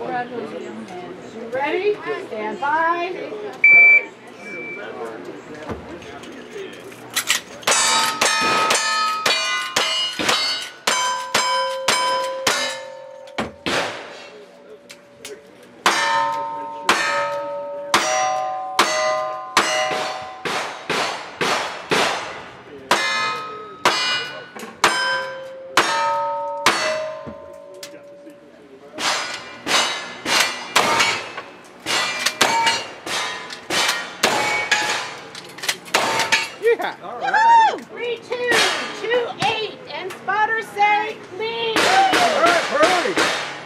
You ready? Stand by.